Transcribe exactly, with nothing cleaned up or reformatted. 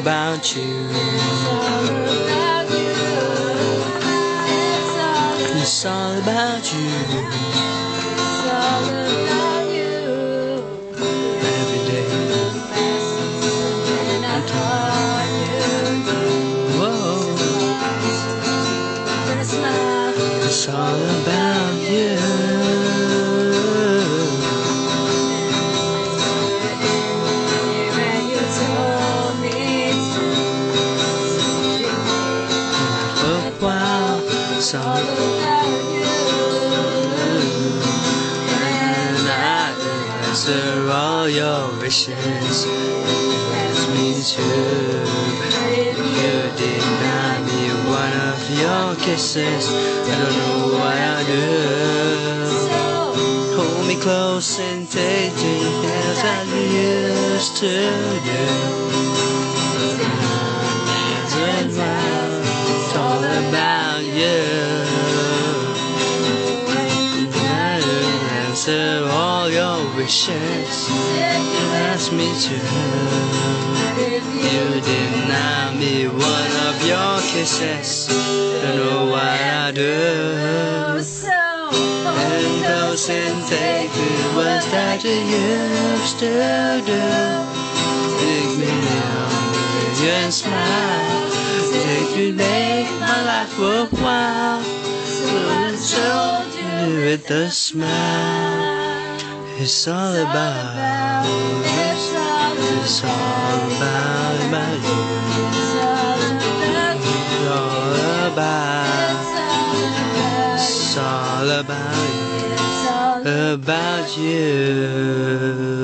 about you. It's all about you. It's all about you. Every day. Whoa. It's all about you. It's all about you, and I will answer all your wishes. It's me too. You deny me one of your kisses. I don't know why I do. Hold me close and take me as I used to do. It's all about you. I'll answer all your wishes. You ask me to. You deny me one of your kisses. Don't know what I do. And go synthetic words that you used to do. Take me now, you and smile. You make my life worthwhile. So I told you with a smile. It's all about. It's all about you. It's all about. It's all about you. About you.